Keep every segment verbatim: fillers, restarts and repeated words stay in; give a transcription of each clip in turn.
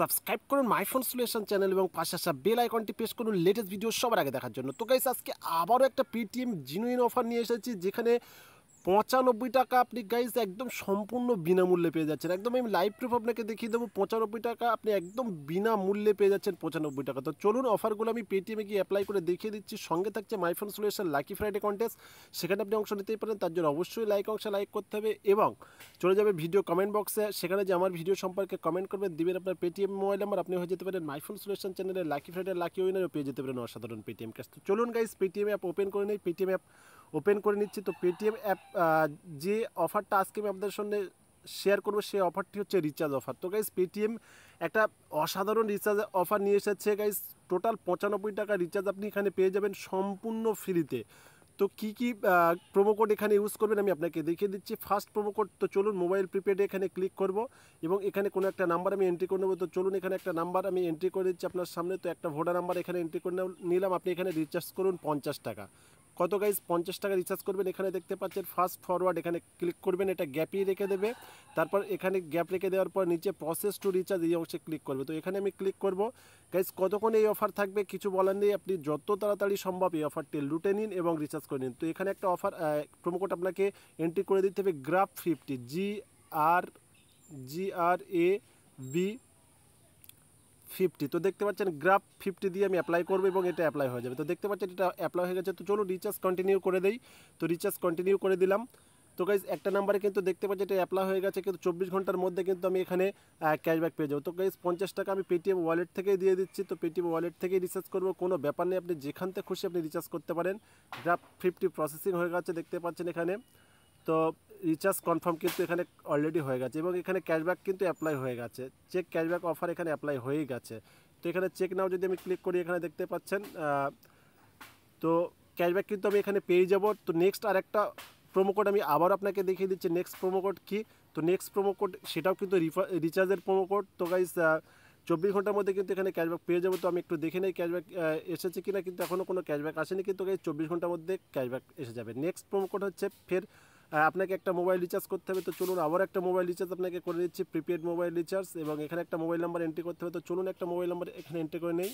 Subscribe করুন my phone solution channel এবং পাশে আসা বেল আইকনটি প্রেস করুন লেটেস্ট ভিডিও সবার আগে দেখার জন্য। তো গাইস আজকে আবারও একটা পেটিএম জিনুইন অফার নিয়ে এসেছি, যেখানে পঁচানব্বই টাকা আপনি গাইস একদম সম্পূর্ণ বিনামূল্যে পেয়ে যাচ্ছেন। একদম আমি লাইভ প্রুফ আপনাকে দেখিয়ে দেবো। পঁচানব্বই টাকা আপনি একদম বিনামূল্যে পেয়ে যাচ্ছেন পঁচানব্বই টাকা। তো চলুন অফারগুলো আমি পেটিএমে গিয়ে অ্যাপ্লাই করে দেখিয়ে দিচ্ছি। সঙ্গে থাকছে my phone solution lucky Friday contest, সেখানে আপনি অংশ নিতেই পারেন। তার জন্য অবশ্যই লাইক অংশে লাইক করতে হবে এবং চলে যাবে ভিডিও কমেন্ট বক্সে, সেখানে যে আমার ভিডিও সম্পর্কে কমেন্ট করবেন, দেবেন আপনার পেটিএম মোবাইল নাম্বার, আপনি হয়ে যেতে পারেন মাই ফোন সলিউশন চ্যানেলের লাকি ফ্রাইডের লাকি উইনারও পেয়ে যেতে পারেন অসাধারণ পেটিএম ক্যাশ। তো চলুন গাইস পেটিএম অ্যাপ ওপেন করে নিই, পেটিএম অ্যাপ ওপেন করে নিচ্ছি। তো পেটিএম অ্যাপ যে অফারটা আজকে আমি আপনাদের সঙ্গে শেয়ার করবো সেই অফারটি হচ্ছে রিচার্জ অফার। তো গাইজ পেটিএম একটা অসাধারণ রিচার্জ অফার নিয়ে এসেছে গাইজ। টোটাল পঁচানব্বই টাকা রিচার্জ আপনি এখানে পেয়ে যাবেন সম্পূর্ণ ফ্রিতে। তো কী কী প্রোমো কোড এখানে ইউজ করবেন আমি আপনাকে দেখিয়ে দিচ্ছি। ফার্স্ট প্রোমো কোড, তো চলুন মোবাইল প্রিপেডে এখানে ক্লিক করব এবং এখানে কোনো একটা নাম্বার আমি এন্ট্রি করে নেব। তো চলুন এখানে একটা নাম্বার আমি এন্ট্রি করে দিচ্ছি আপনার সামনে। তো একটা ভোডা নাম্বার এখানে এন্ট্রি করে নিলাম। আপনি এখানে রিচার্জ করুন পঞ্চাশ টাকা। কত গাইজ? পঞ্চাশ টাকা রিচার্জ করবেন। এখানে দেখতে পাচ্ছেন ফার্স্ট ফরওয়ার্ড এখানে ক্লিক করবেন, এটা গ্যাপই রেখে দেবে। তারপর এখানে গ্যাপ রেখে দেওয়ার পর নিচে প্রসেস টু রিচার্জ এই অংশে ক্লিক করবে। তো এখানে আমি ক্লিক করব। গাইজ কতক্ষণ এই অফার থাকবে কিছু বলার নেই, আপনি যত তাড়াতাড়ি সম্ভব এই অফারটি লুটে নিন এবং রিচার্জ করে নিন। তো এখানে একটা অফার প্রোমো কোড আপনাকে এন্ট্রি করে দিতে হবে, grab fifty, G R G R A B fifty. তো দেখতে পাচ্ছেন গ্রাফ ফিফটি দিয়ে আমি অ্যাপ্লাই করবো এবং এটা অ্যাপ্লাই হয়ে যাবে। তো দেখতে পাচ্ছেন এটা অ্যাপ্লাই হয়ে গেছে। তো চলো রিচার্জ কন্টিনিউ করে দেই। তো রিচার্জ কন্টিনিউ করে দিলাম। তো গাইজ একটা নাম্বারে কিন্তু দেখতে পাচ্ছি এটা অ্যাপ্লাই হয়ে গেছে, কিন্তু চব্বিশ ঘন্টার মধ্যে কিন্তু আমি এখানে ক্যাশব্যাক পেয়ে যাবো। তো গাইজ পঞ্চাশ টাকা আমি পেটিএম ওয়ালেট থেকেই দিয়ে দিচ্ছি। তো পেটিএম ওয়ালেট থেকেই রিচার্জ করবো, কোনো ব্যাপার নেই, আপনি যেখান থেকে খুশি আপনি রিচার্জ করতে পারেন। গ্রাফ ফিফটি প্রসেসিং হয়ে গেছে দেখতে পাচ্ছেন এখানে। তো রিচার্জ কনফার্ম কিন্তু এখানে অলরেডি হয়ে গেছে এবং এখানে ক্যাশব্যাক কিন্তু অ্যাপ্লাই হয়ে গেছে। চেক ক্যাশব্যাক অফার এখানে অ্যাপ্লাই হয়ে গেছে। তো এখানে চেক নাও যদি আমি ক্লিক করি এখানে দেখতে পাচ্ছেন তো ক্যাশব্যাক কিন্তু আমি এখানে পেয়ে যাব। তো নেক্সট আর একটা প্রোমো কোড আমি আবার আপনাকে দেখিয়ে দিচ্ছি। নেক্সট প্রোমো কোড কী? তো নেক্সট প্রোমো কোড সেটাও কিন্তু রিচার্জের প্রোমো কোড। তো গাইজ চব্বিশ ঘন্টার মধ্যে কিন্তু এখানে ক্যাশব্যাক পেয়ে যাবো। তো আমি একটু দেখে নেই ক্যাশব্যাক এসেছে কিনা, কিন্তু এখনও কোনো ক্যাশব্যাক আসেনি, কিন্তু গাইজ চব্বিশ ঘন্টার মধ্যে ক্যাশব্যাক এসে যাবে। নেক্সট প্রোমো কোড হচ্ছে ফের আপনাকে একটা মোবাইল রিচার্জ করতে হবে। তো চলুন আবার একটা মোবাইল রিচার্জ আপনাকে করে দিচ্ছি, প্রিপেড মোবাইল রিচার্জ, এবং এখানে একটা মোবাইল নাম্বার এন্ট্রি করতে হবে। তো চলুন একটা মোবাইল নাম্বার এখানে এন্ট্রি করে নেই।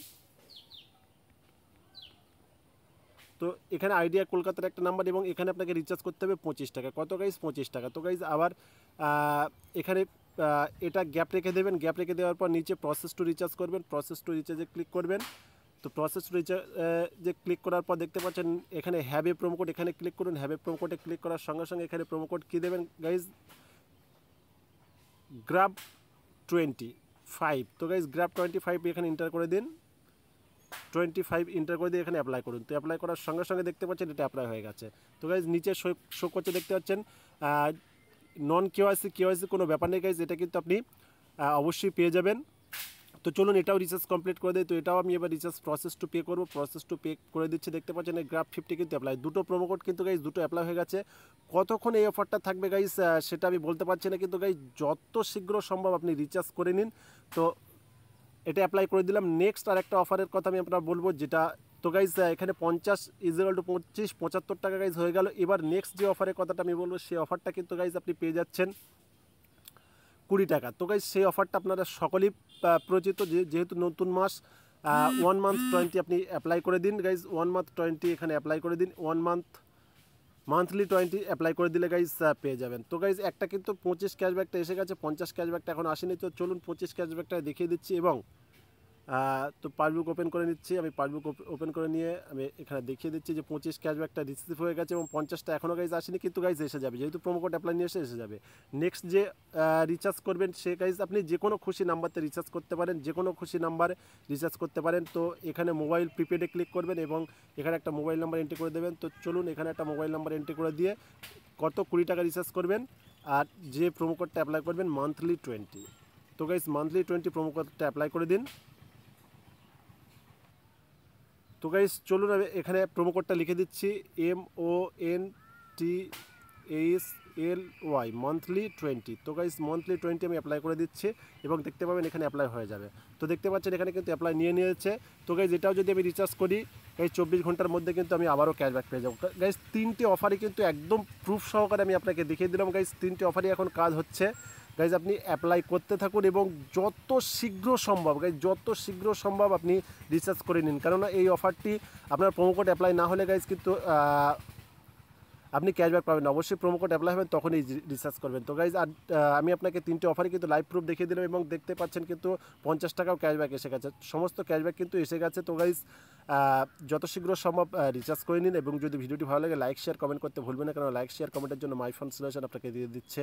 তো এখানে আইডিয়া কলকাতার একটা নাম্বার এবং এখানে আপনাকে রিচার্জ করতে হবে পঁচিশ টাকা। কত গাইজ? পঁচিশ টাকা। তো গাইজ আবার এখানে এটা গ্যাপ রেখে দেবেন, গ্যাপ রেখে দেওয়ার পর নিচে প্রসেস টু রিচার্জ করবেন, প্রসেস টু রিচার্জে ক্লিক করবেন। তো প্রসেস রিচার্জ যে ক্লিক করার পর দেখতে পাচ্ছেন এখানে হ্যাভ এ প্রোমো কোড, এখানে ক্লিক করুন। হ্যাভ এ প্রোমো কোডে ক্লিক করার সঙ্গে সঙ্গে এখানে প্রোমো কোড কী দেবেন গাইজ? Grab twenty five. তো গাইজ গ্রাফ টোয়েন্টি ফাইভ এখানে এন্টার করে দিন, টোয়েন্টি ফাইভ এন্টার করে দিয়ে এখানে অ্যাপ্লাই করুন। তো অ্যাপ্লাই করার সঙ্গে সঙ্গে দেখতে পাচ্ছেন এটা অ্যাপ্লাই হয়ে গেছে। তো গাইজ নিচে শো শো করছে দেখতে পাচ্ছেন নন কেওয়াইসি, কেওয়াইসি কোনো ব্যাপার নেই গাইজ, এটা কিন্তু আপনি অবশ্যই পেয়ে যাবেন। তো চলুন এটাও রিচার্জ কমপ্লিট করে দিই। তো এটাও আমি এবার রিচার্জ প্রসেস টু পে করবো, প্রসেস টু পে করে দিচ্ছি। দেখতে পাচ্ছেন গ্রাফ ফিফটি কিন্তু অ্যাপ্লাই, দুটো প্রোমো কোড কিন্তু গাইজ দুটো অ্যাপ্লাই হয়ে গেছে। কতক্ষণ এই অফারটা থাকবে গাইজ সেটা আমি বলতে পারছি না, কিন্তু গাইজ যত শীঘ্র সম্ভব আপনি রিচার্জ করে নিন। তো এটা অ্যাপ্লাই করে দিলাম। নেক্সট আর একটা অফারের কথা আমি আপনার বলবো, যেটা তো গাইজ এখানে পঞ্চাশ ইজিকাল টু পঁচিশ পঁচাত্তর টাকা গাইজ হয়ে গেল। এবার নেক্সট যে অফারের কথাটা আমি বলবো সেই অফারটা কিন্তু গাইজ আপনি পেয়ে যাচ্ছেন কুড়ি টাকা। তো গাইজ সেই অফারটা আপনারা সকলেই পরিচিত, যেহেতু নতুন মাস ওয়ান মান্থ টোয়েন্টি আপনি অ্যাপ্লাই করে দিন গাইজ, ওয়ান মান্থ টোয়েন্টি এখানে অ্যাপ্লাই করে দিন, one month monthly twenty apply করে দিলে গাইজ পেয়ে যাবেন। তো গাইজ একটা কিন্তু পঁচিশ ক্যাশব্যাকটা এসে গেছে, পঞ্চাশ ক্যাশব্যাকটা এখন আসেনি। তো চলুন পঁচিশ ক্যাশব্যাকটা দেখিয়ে দিচ্ছি এবং তো পাসবুক ওপেন করে নিচ্ছি। আমি পাসবুক ওপেন করে নিয়ে আমি এখানে দেখিয়ে দিচ্ছি যে পঁচিশ ক্যাশব্যাকটা রিসিভ হয়ে গেছে এবং পঞ্চাশটা এখনও গাইজ আসেনি, কিন্তু গাইজ এসে যাবে, যেহেতু প্রোমো কোড অ্যাপ্লাই নিয়ে এসে এসে যাবে। নেক্সট যে রিচার্জ করবেন সে গাইজ আপনি যে কোনো খুশি নাম্বারতে রিচার্জ করতে পারেন, যে কোনো খুশি নাম্বারে রিচার্জ করতে পারেন। তো এখানে মোবাইল প্রিপেডে ক্লিক করবেন এবং এখানে একটা মোবাইল নাম্বার এন্ট্রি করে দেবেন। তো চলুন এখানে একটা মোবাইল নাম্বার এন্ট্রি করে দিয়ে কত কুড়ি টাকা রিচার্জ করবেন আর যে প্রোমো কোডটা অ্যাপ্লাই করবেন মান্থলি টোয়েন্টি। তো গাইজ মান্থলি টোয়েন্টি প্রোমো কোডটা অ্যাপ্লাই করে দিন। তো গাইজ চলুন আমি এখানে প্রোমো কোডটা লিখে দিচ্ছি, M O N T H L Y monthly twenty. তো গাইজ মান্থলি টোয়েন্টি আমি অ্যাপ্লাই করে দিচ্ছি এবং দেখতে পাবেন এখানে অ্যাপ্লাই হয়ে যাবে। তো দেখতে পাচ্ছেন এখানে কিন্তু অ্যাপ্লাই নিয়ে নিয়েছে। তো গাইজ এটাও যদি আমি রিচার্জ করি এই চব্বিশ ঘন্টার মধ্যে কিন্তু আমি আবারও ক্যাশব্যাক পেয়ে যাবো। গাইজ তিনটে অফারই কিন্তু একদম প্রুফ সহকারে আমি আপনাকে দেখিয়ে দিলাম। গাইজ তিনটে অফারই এখন কাজ হচ্ছে। গাইজ আপনি অ্যাপ্লাই করতে থাকুন এবং যত শীঘ্র সম্ভব গাইজ যত শীঘ্র সম্ভব আপনি রিচার্জ করে নিন, কেননা এই অফারটি আপনার প্রোমো কোড অ্যাপ্লাই না হলে গাইজ কিন্তু আপনি ক্যাশব্যাক পাবেন। অবশ্যই প্রোমো কোড অ্যাপ্লাই হবেন তখনই রিচার্জ করবেন। তো গাইজ আর আমি আপনাকে তিনটে অফারে কিন্তু লাইভ প্রুফ দেখিয়ে দিলাম এবং দেখতে পাচ্ছেন কিন্তু পঞ্চাশ টাকাও ক্যাশব্যাক এসে গেছে, সমস্ত ক্যাশব্যাক কিন্তু এসে গেছে। তো গাইজ যত শীঘ্র সম্ভব রিচার্জ করে নিন এবং যদি ভিডিওটি ভালো লাগে লাইক শেয়ার কমেন্ট করতে ভুলবেন না, কারণ লাইক শেয়ার কমেন্টের জন্য মাই ফোন সলিউশন আপনাকে দিয়ে দিচ্ছে